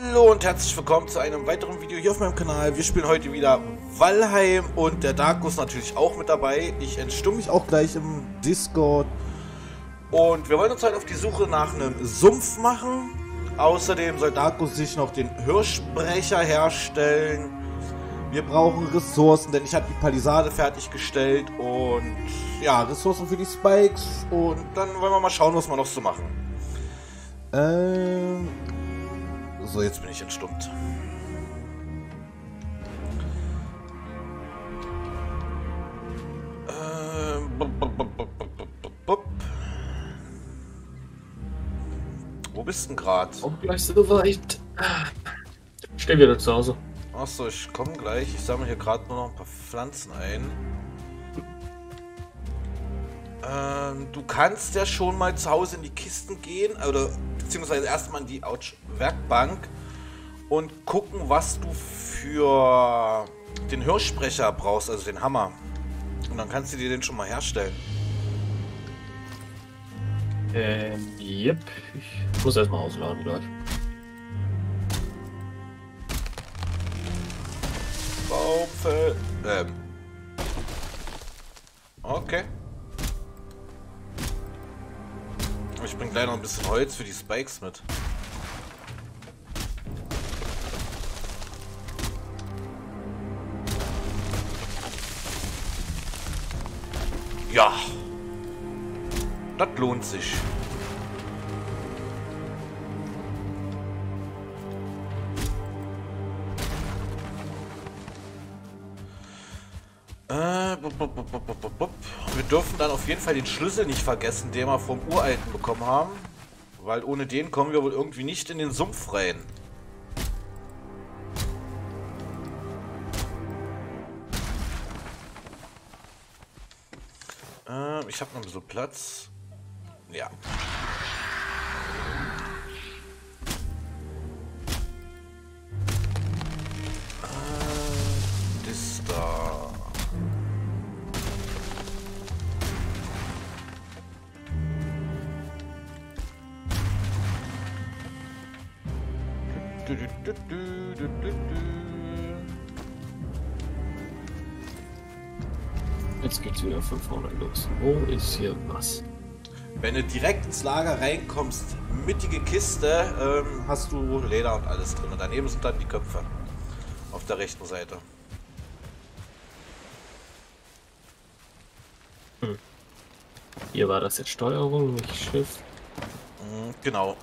Hallo und herzlich willkommen zu einem weiteren Video hier auf meinem Kanal. Wir spielen heute wieder Valheim und der Darkus natürlich auch mit dabei. Ich entstumme mich auch gleich im Discord. Und wir wollen uns halt auf die Suche nach einem Sumpf machen. Außerdem soll Darkus sich noch den Hörsprecher herstellen. Wir brauchen Ressourcen, denn ich habe die Palisade fertiggestellt. Und ja, Ressourcen für die Spikes. Und dann wollen wir mal schauen, was wir noch so machen. So, jetzt bin ich entstummt. Wo bist denn gerade? Oh, gleich so weit. Ich stehe wieder zu Hause. Achso, ich komme gleich. Ich sammle hier gerade nur noch ein paar Pflanzen ein. Du kannst ja schon mal zu Hause in die Kisten gehen, oder beziehungsweise erstmal in die Werkbank und gucken, was du für den Hörsprecher brauchst, also den Hammer. Und dann kannst du dir den schon mal herstellen. Yep. Ich muss erstmal ausladen gleich. Baupfel. Okay. Ich bringe gleich noch ein bisschen Holz für die Spikes mit. Ja. Das lohnt sich. Wir dürfen dann auf jeden Fall den Schlüssel nicht vergessen, den wir vom Uralten bekommen haben. Weil ohne den kommen wir wohl irgendwie nicht in den Sumpf rein. Ich habe noch ein bisschen Platz. Ja. Das da. Jetzt geht's wieder von vorne los. Wo ist hier was? Wenn du direkt ins Lager reinkommst, mittige Kiste, hast du Leder und alles drin. Und daneben sind dann die Köpfe. Auf der rechten Seite. Hm. Hier war das jetzt Steuerung, nicht Schiff. Genau.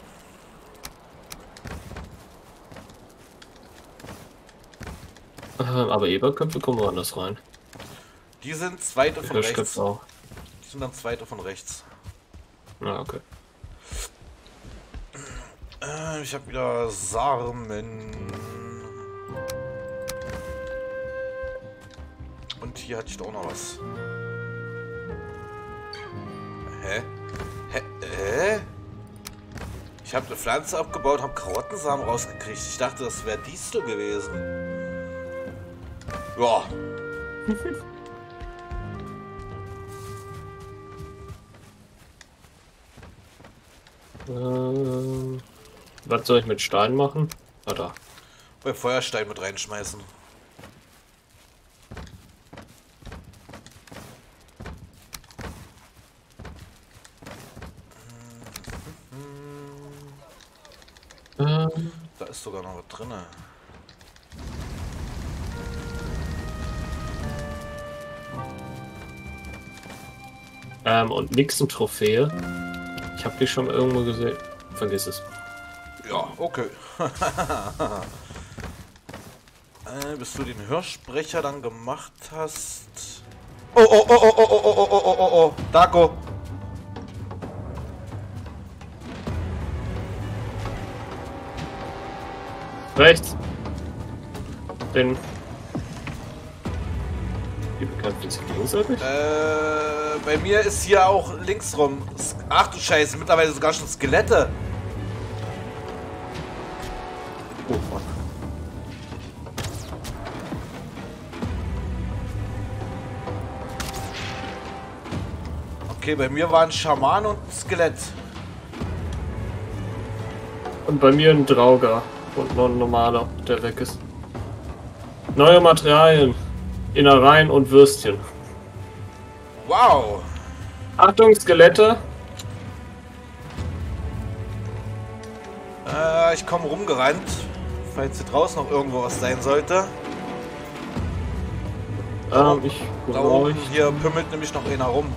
Aber Eberköpfe kommen woanders rein. Die sind zweite von rechts. Auch. Die sind dann zweite von rechts. Ah, okay. Ich habe wieder Samen. Und hier hatte ich doch noch was. Hä? Hä? Ich habe eine Pflanze abgebaut, habe Karottensamen rausgekriegt. Ich dachte, das wäre Distel gewesen. Ja. Was soll ich mit Stein machen? Ah, da. Bei Feuerstein mit reinschmeißen. Da ist sogar noch was drin. Und Nixen-Trophäe. Ich hab die schon irgendwo gesehen. Vergiss es. Ja, okay. Bis du den Hörsprecher dann gemacht hast. Oh, Darko. Rechts. Den. Die bekannten sich gegenseitig? Bei mir ist hier auch links rum. Ach du Scheiße, mittlerweile sogar schon Skelette. Oh fuck. Okay, bei mir war ein Schaman und ein Skelett. Und bei mir ein Draugr und noch ein normaler, der weg ist. Neue Materialien, Innereien und Würstchen. Wow! Achtung, Skelette! Ich komme rumgerannt, falls hier draußen noch irgendwo was sein sollte. Da oben hier pümmelt nämlich noch einer rum.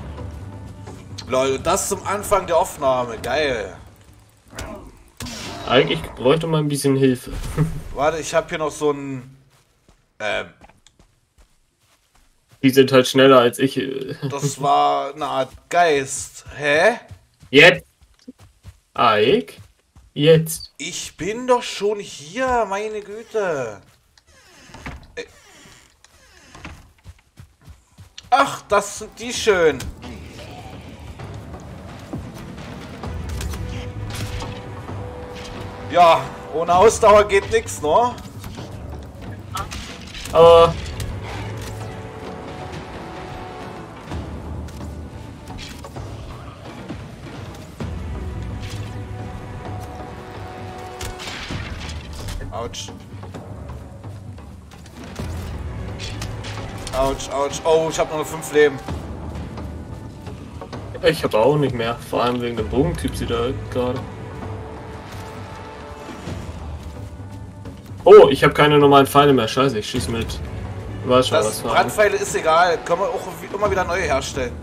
Lol, und das zum Anfang der Aufnahme, geil. Eigentlich bräuchte man ein bisschen Hilfe. Warte, ich habe hier noch so ein... Die sind halt schneller als ich. Das war eine Art Geist. Hä? Jetzt! Eik? Jetzt! Ich bin doch schon hier, meine Güte! Ach, das sind die schön! Ja, ohne Ausdauer geht nix, ne? Aber... Autsch. Autsch, autsch. Oh, ich hab nur noch 5 Leben. Ich hab auch nicht mehr. Vor allem wegen dem Bogentyp sieht er gerade. Oh, ich habe keine normalen Pfeile mehr. Scheiße, ich schieß mit. War schon was. Brandpfeile ist egal. Können wir auch immer wieder neue herstellen.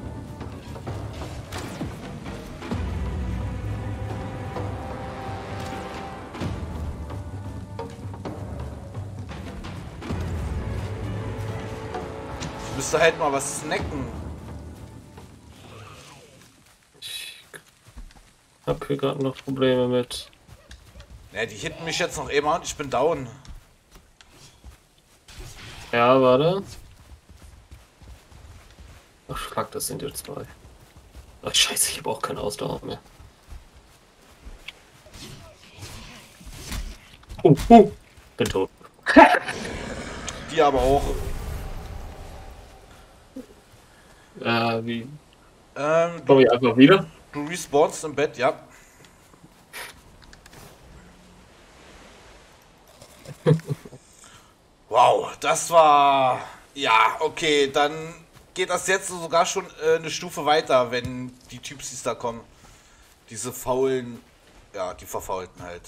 Ich müsste halt mal was snacken. Ich hab hier gerade noch Probleme mit. Ja, die hitten mich jetzt noch eben und ich bin down. Ja, warte. Ach, fuck, das sind jetzt 2. Ach, scheiße, ich habe auch keine Ausdauer mehr. Bin tot. Die aber auch. Wie? Komm ich einfach wieder? Du respawnst im Bett, ja. Wow, das war... Ja, okay, dann geht das jetzt sogar schon eine Stufe weiter, wenn die Typsies da kommen. Diese faulen... Ja, die verfaulten halt.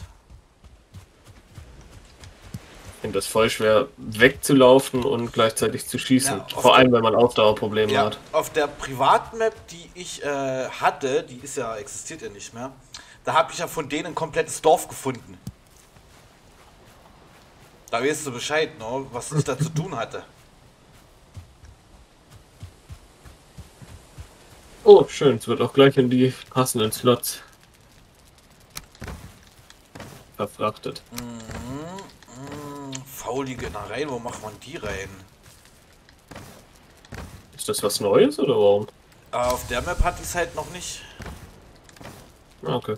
Ich finde das voll schwer, wegzulaufen und gleichzeitig zu schießen. Ja, vor allem, wenn man Ausdauerprobleme hat. Auf der Privatmap, die ich hatte, die ist ja, existiert ja nicht mehr, da habe ich ja von denen ein komplettes Dorf gefunden. Da weißt du Bescheid, ne? Was ich da zu tun hatte. Oh, schön. Es wird auch gleich in die passenden Slots verfrachtet. Faulige Innereien, wo macht man die rein? Ist das was Neues oder warum? Auf der Map hatte ich es halt noch nicht. Okay.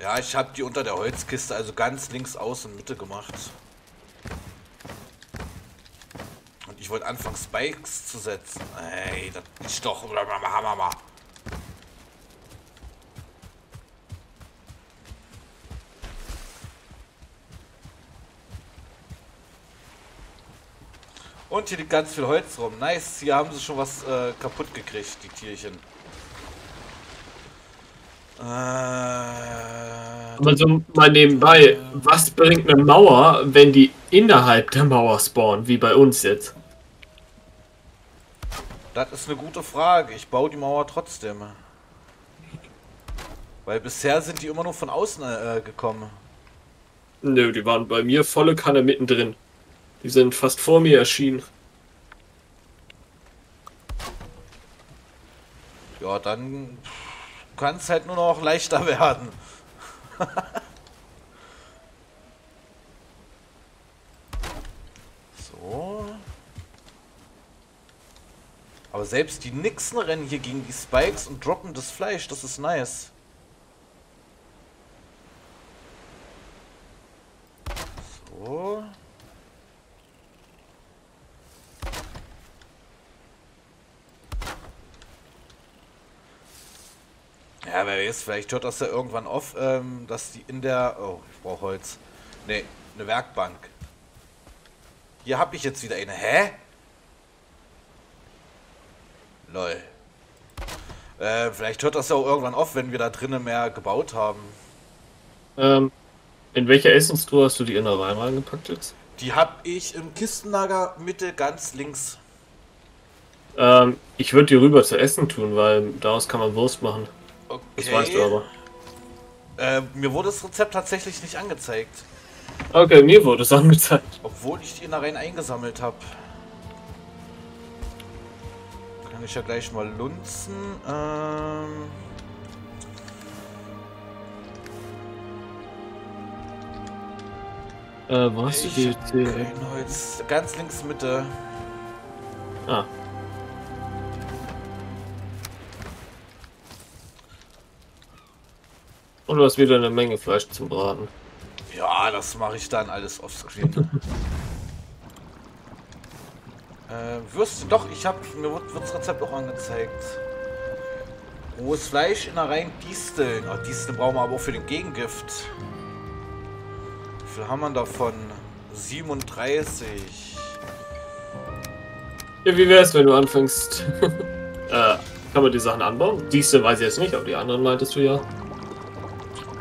Ja, ich habe die unter der Holzkiste, also ganz links außen Mitte gemacht. Und ich wollte anfangen Spikes zu setzen. Ey, das ist doch... Hammer. Und hier liegt ganz viel Holz rum. Nice, hier haben sie schon was kaputt gekriegt, die Tierchen. Aber so mal nebenbei, was bringt eine Mauer, wenn die innerhalb der Mauer spawnen, wie bei uns jetzt? Das ist eine gute Frage. Ich baue die Mauer trotzdem. Weil bisher sind die immer nur von außen gekommen. Nö, die waren bei mir volle Kanne mittendrin. Die sind fast vor mir erschienen. Ja, dann... kann es halt nur noch leichter werden. So. Aber selbst die Nixen rennen hier gegen die Spikes und droppen das Fleisch. Das ist nice. So. Ja, wer weiß, vielleicht hört das ja irgendwann auf, dass die in der... Oh, ich brauche Holz. Ne, eine Werkbank. Hier habe ich jetzt wieder eine. Hä? Lol. Vielleicht hört das ja auch irgendwann auf, wenn wir da drinnen mehr gebaut haben. In welcher Essenstruhe hast du die innere Wein reingepackt jetzt? Die habe ich im Kistenlager Mitte ganz links. Ich würde die rüber zu Essen tun, weil daraus kann man Wurst machen. Okay. Das weißt du aber. Mir wurde das Rezept tatsächlich nicht angezeigt. Okay, mir wurde es angezeigt. Obwohl ich die Innereien eingesammelt habe. Kann ich ja gleich mal lunzen. Wo hast du die jetzt? Holz. Ganz links Mitte. Ah. Und du hast wieder eine Menge Fleisch zum Braten. Ja, das mache ich dann alles offscreen. Würstchen, doch, mir wird das Rezept auch angezeigt. Rohes Fleisch in der reinen Disteln. Oh, Disteln brauchen wir aber auch für den Gegengift. Wie viel haben wir davon? 37. Ja, wie wär's, wenn du anfängst? Kann man die Sachen anbauen? Disteln weiß ich jetzt nicht, aber die anderen meintest du ja.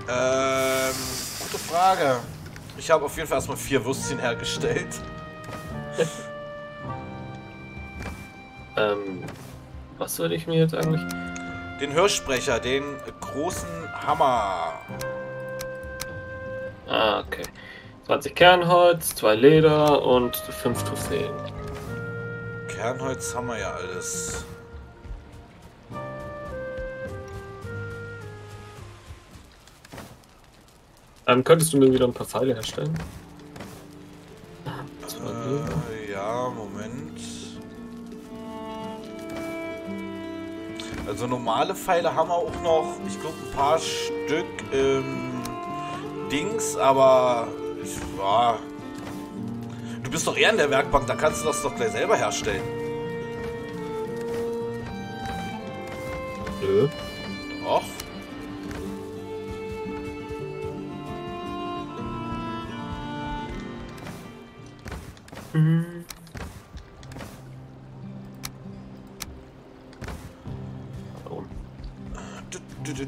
Gute Frage. Ich habe auf jeden Fall erstmal 4 Würstchen hergestellt. Was würde ich mir jetzt eigentlich? Den Hörsprecher, den großen Hammer. Ah, okay. 20 Kernholz, 2 Leder und 5 Trophäen. Kernholz haben wir ja alles. Könntest du mir wieder ein paar Pfeile herstellen? Ja, Moment. Also normale Pfeile haben wir auch noch. Ich glaube ein paar Stück Dings, aber ja. Du bist doch eher in der Werkbank, da kannst du das doch gleich selber herstellen. Nö. Doch. Warum?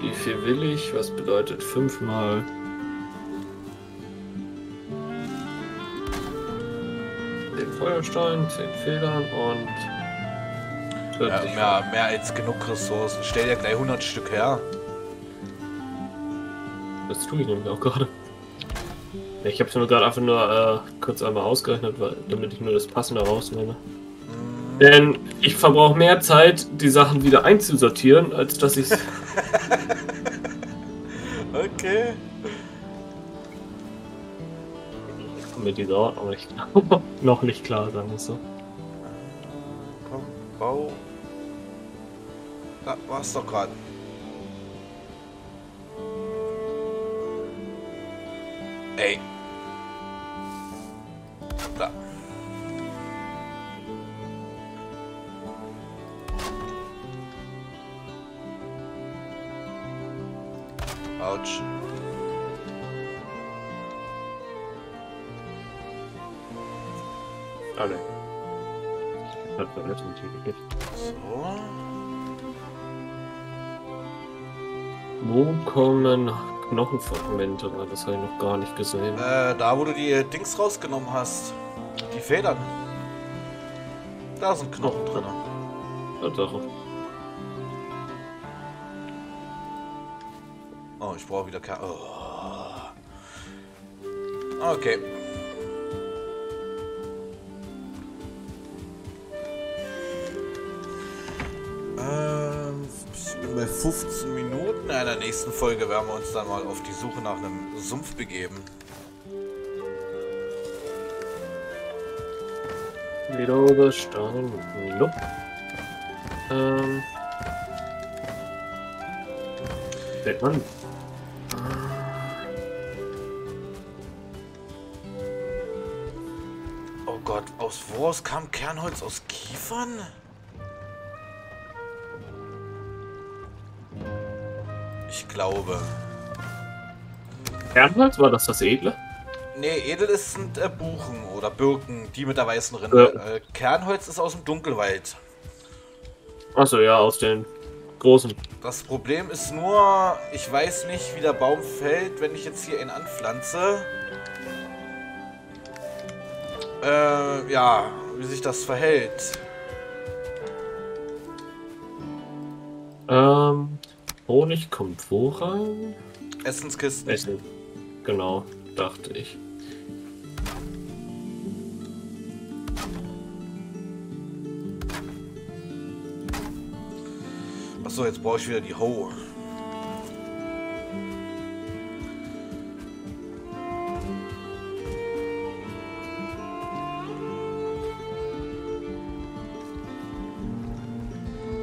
Wie viel will ich? Was bedeutet 5 mal? Den Feuerstein, 10 Federn und... Ja, mehr als genug Ressourcen. Stell dir gleich 100 Stück her. Das tue ich nämlich auch gerade. Ich habe es mir gerade einfach nur kurz einmal ausgerechnet, damit ich nur das Passende rausnehme. Denn ich verbrauche mehr Zeit, die Sachen wieder einzusortieren, als dass ich es... Okay. Ich komme mit dieser Ordnung nicht klar. Noch nicht klar, sagen wir es so. Komm, bau. Da war's doch gerade. Ey. Da. Autsch. Alle. Das war jetzt ein Ticket. So. Wo kommen Knochenfragmente, weil das habe ich noch gar nicht gesehen. Da wo du die Dings rausgenommen hast. Die Federn. Da sind Knochen drin. Tatsache. Oh, ich brauche wieder Karte. Oh. Okay. bei 15 Minuten. In der nächsten Folge werden wir uns dann mal auf die Suche nach einem Sumpf begeben. Wieder Stein. Fällt man. Oh Gott, aus woraus kam Kernholz? Aus Kiefern? Ich glaube. Kernholz? War das das Edle? Nee, Edel sind Buchen oder Birken, die mit der weißen Rinde. Ja. Kernholz ist aus dem Dunkelwald. Achso, ja, aus den großen. Das Problem ist nur, ich weiß nicht, wie der Baum fällt, wenn ich jetzt hier ihn anpflanze. Ja, wie sich das verhält. Honig kommt wo rein? Essenskisten. Essen. Genau, dachte ich. Achso, jetzt brauche ich wieder die Hoe.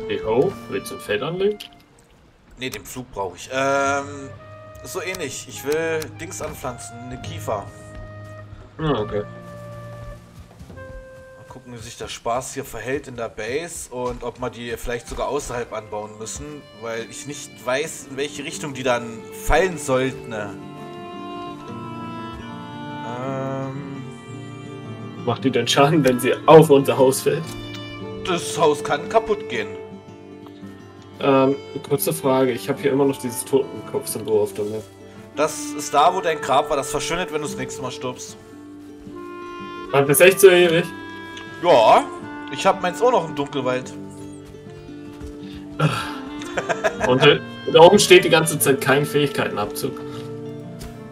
Die Hoe? Willst du ein Feld anlegen? Ne, den Pflug brauche ich. So ähnlich. Ich will Dings anpflanzen, eine Kiefer. Ah, okay. Mal gucken, wie sich der Spaß hier verhält in der Base und ob wir die vielleicht sogar außerhalb anbauen müssen, weil ich nicht weiß, in welche Richtung die dann fallen sollten. Macht die denn Schaden, wenn sie auf unser Haus fällt? Das Haus kann kaputt gehen. Kurze Frage, ich habe hier immer noch dieses Totenkopf-Symbol auf der Map. Das ist da, wo dein Grab war, das verschwindet, wenn du das nächste Mal stirbst. War das echt so ewig? Ja, ich habe meins auch noch im Dunkelwald. Und da oben steht die ganze Zeit kein Fähigkeitenabzug.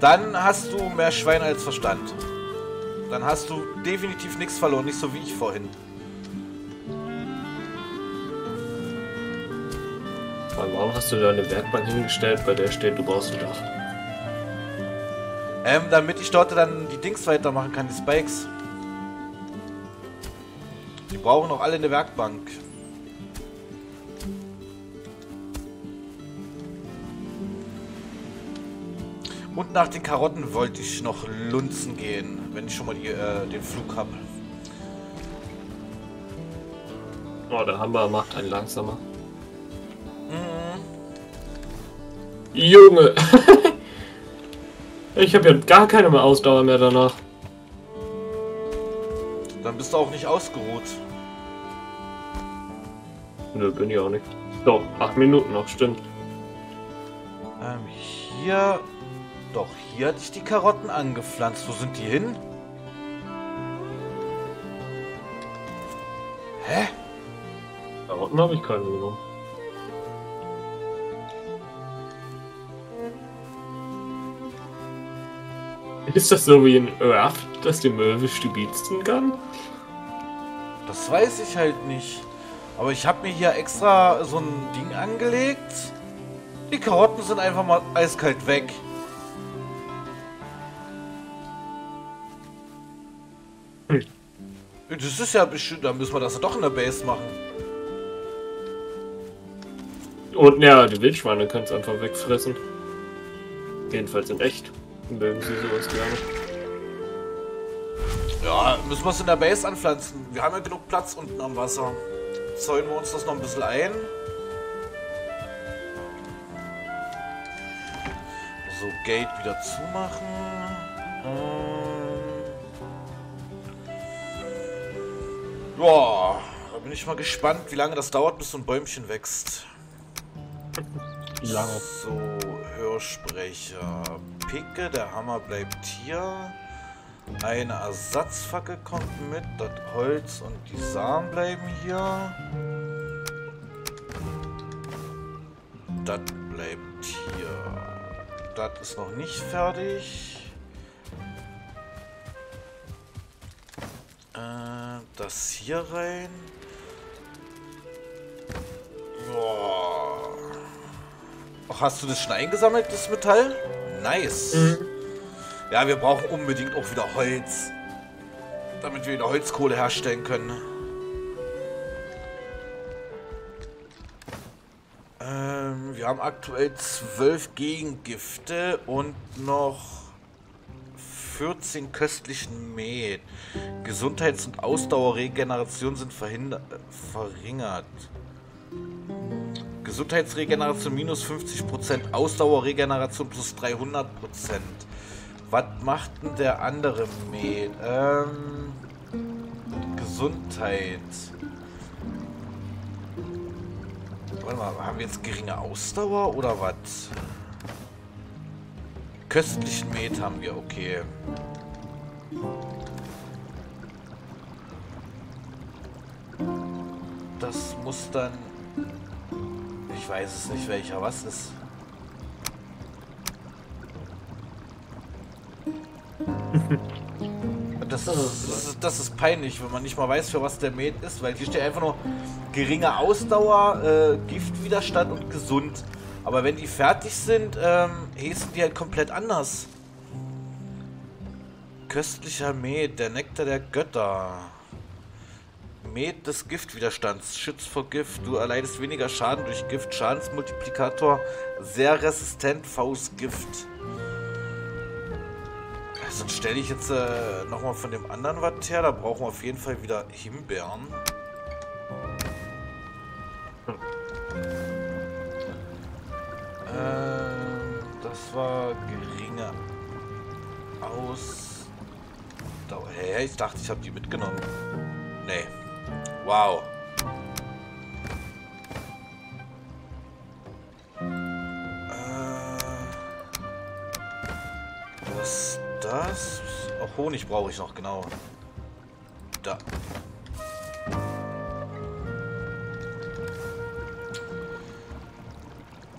Dann hast du mehr Schwein als Verstand. Dann hast du definitiv nichts verloren, nicht so wie ich vorhin. Warum hast du da eine Werkbank hingestellt, bei der steht, du brauchst ein Dach? Damit ich dort dann die Dings weitermachen kann, die Spikes. Die brauchen auch alle eine Werkbank. Und nach den Karotten wollte ich noch lunzen gehen, wenn ich schon mal die, den Flug habe. Oh, der Hammer macht einen langsamer. Junge! Ich habe ja gar keine mehr Ausdauer mehr danach. Dann bist du auch nicht ausgeruht. Nö, bin ich auch nicht. Doch, 8 Minuten noch, stimmt. Hier... Doch, hier hatte ich die Karotten angepflanzt. Wo sind die hin? Hä? Karotten habe ich keine genommen. Ist das so wie in Earth, dass die Möwe stibitsten kann? Das weiß ich halt nicht. Aber ich habe mir hier extra so ein Ding angelegt. Die Karotten sind einfach mal eiskalt weg. Hm. Das ist ja bestimmt, dann müssen wir das ja doch in der Base machen. Und ja, die Wildschweine können es einfach wegfressen. Jedenfalls in echt. Mögen sie sowas gerne. Ja, müssen wir es in der Base anpflanzen. Wir haben ja genug Platz unten am Wasser. Zäunen wir uns das noch ein bisschen ein. So, Gate wieder zumachen. Ja, da bin ich mal gespannt, wie lange das dauert, bis so ein Bäumchen wächst. Wie lange? So, Hörsprecher. Picke, der Hammer bleibt hier. Eine Ersatzfackel kommt mit, das Holz und die Samen bleiben hier. Das bleibt hier. Das ist noch nicht fertig. Das hier rein. Boah. Ach, hast du das schon eingesammelt, das Metall? Nice. Mhm. Ja, wir brauchen unbedingt auch wieder Holz. Damit wir wieder Holzkohle herstellen können. Wir haben aktuell 12 Gegengifte und noch 14 köstlichen Met. Gesundheits- und Ausdauerregeneration sind verringert. Gesundheitsregeneration minus 50%, Ausdauerregeneration plus 300%. Was macht denn der andere Med? Gesundheit. Warte mal, haben wir jetzt geringe Ausdauer oder was? Köstlichen Med haben wir, okay. Das muss dann... Ich weiß es nicht, welcher was ist. Das ist peinlich, wenn man nicht mal weiß, für was der Med ist, weil hier steht einfach nur geringe Ausdauer, Giftwiderstand und gesund. Aber wenn die fertig sind, hießen die halt komplett anders. Köstlicher Med, der Nektar der Götter. Med des Giftwiderstands, schützt vor Gift, du erleidest weniger Schaden durch Gift, Schadensmultiplikator, sehr resistent, Faustgift. Dann stelle ich jetzt nochmal von dem anderen was her. Da brauchen wir auf jeden Fall wieder Himbeeren. Das war geringe Ausdauer. Hä, ich dachte, ich habe die mitgenommen. Nee. Wow. Das. Auch Honig brauche ich noch, genau. Da.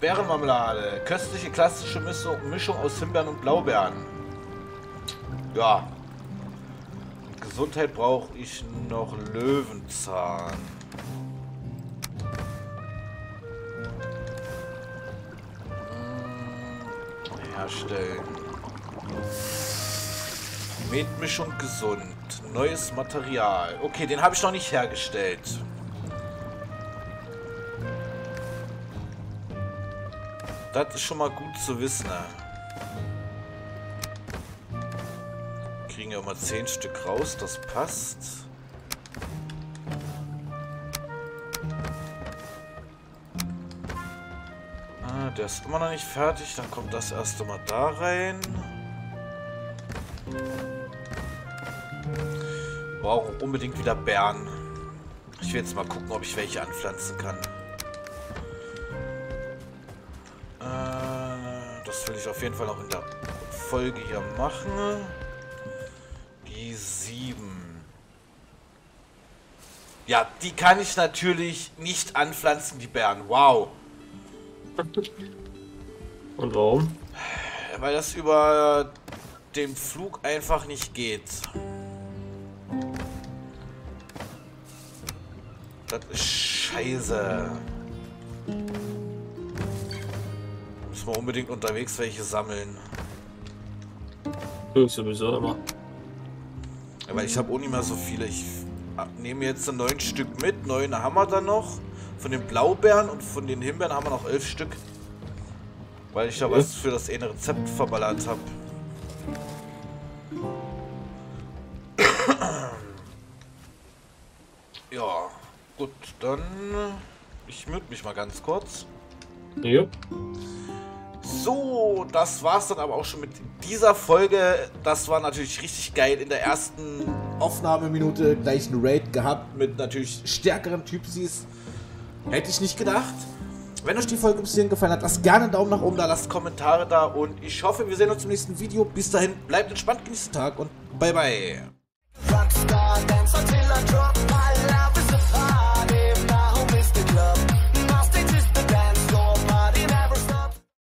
Beerenmarmelade. Köstliche klassische Mischung aus Himbeeren und Blaubeeren. Ja. Und Gesundheit brauche ich noch Löwenzahn. Herstellen. Metmischung gesund. Neues Material. Okay, den habe ich noch nicht hergestellt. Das ist schon mal gut zu wissen. Kriegen ja immer 10 Stück raus, das passt. Ah, der ist immer noch nicht fertig. Dann kommt das erste Mal da rein. Ich brauche unbedingt wieder Beeren. Ich will jetzt mal gucken, ob ich welche anpflanzen kann. Das will ich auf jeden Fall noch in der Folge hier machen. Die 7. Ja, die kann ich natürlich nicht anpflanzen, die Beeren. Wow. Und warum? Weil das über den Flug einfach nicht geht. Das ist scheiße. Müssen wir unbedingt unterwegs welche sammeln. Ich sowieso immer. Aber ich habe auch nicht mehr so viele. Ich nehme jetzt 9 Stück mit. 9 haben wir dann noch. Von den Blaubeeren und von den Himbeeren haben wir noch 11 Stück. Weil ich ja was für das eine Rezept verballert habe. Ja. Gut, dann... Ich mute mich mal ganz kurz. Ja. So, das war's dann aber auch schon mit dieser Folge. Das war natürlich richtig geil. In der ersten Aufnahmeminute gleich einen Raid gehabt mit natürlich stärkeren Typsies. Hätte ich nicht gedacht. Wenn euch die Folge bis hierhin gefallen hat, lasst gerne einen Daumen nach oben da, lasst Kommentare da und ich hoffe, wir sehen uns im nächsten Video. Bis dahin, bleibt entspannt, genießt den Tag und bye bye.